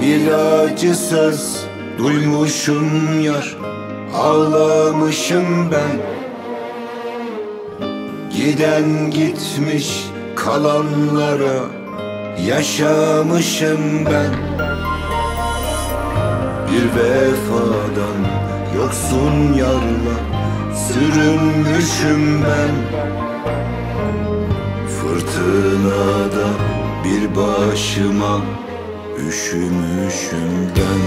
bir acı söz duymuşum yar, ağlamışım ben. Giden gitmiş kalanlara yaşamışım ben. Bir vefadan yoksun yarla sürünmüşüm ben. Fırtınada bir başıma üşümüşüm ben.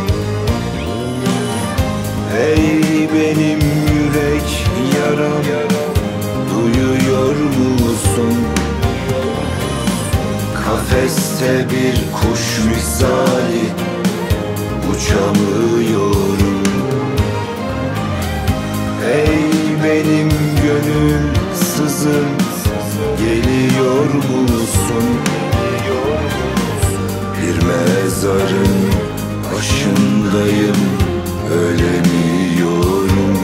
Ey benim yürek yaram, duyuyor musun? Kafeste bir kuş misali uçamıyorum. Ey benim gönül sızım, geliyor musun? Bir mezarın başındayım, ölemiyorum.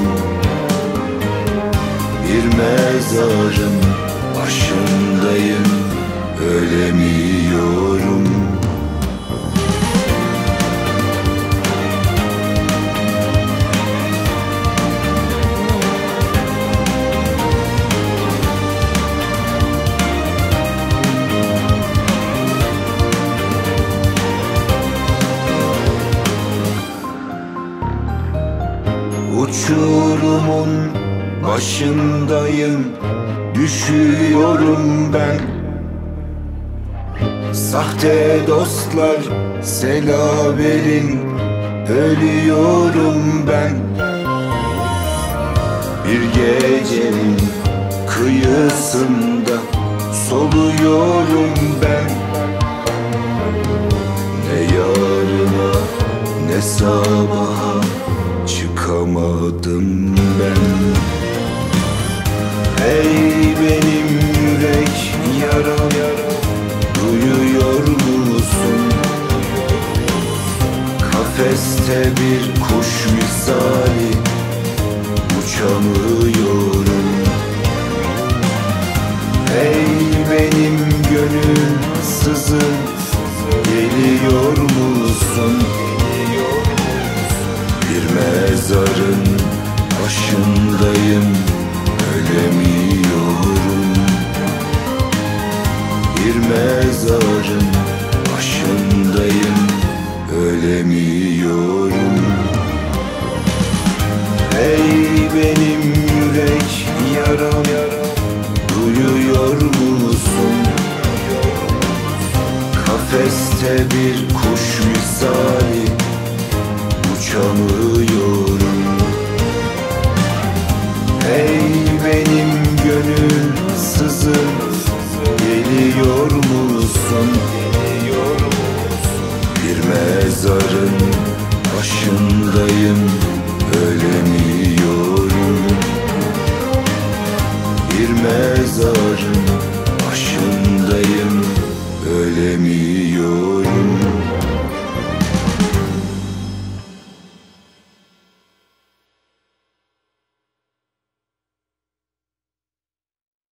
Bir mezarın başındayım, ölemiyorum. Uçurumun başındayım, düşüyorum ben. Sahte dostlar selam verin, ölüyorum ben. Bir gecenin kıyısında soluyorum ben. Ne yarına ne sabaha çıkamadım ben. Ey benim yürek yaram, duyuyor musun? Kafeste bir kuş misali uçamıyorum. Ey benim gönül sızım, geliyor musun? Bir mezarın başındayım, ölemiyorum. Bir mezarın başındayım, ölemiyorum. Ey benim yürek yaram, duyuyor musun? Kafeste bir kuş misali uçamıyorum. Ey benim gönül sızım, geliyor musun? Bir mezarın başındayım, ölemiyorum. Bir mezarın başındayım, ölemiyorum.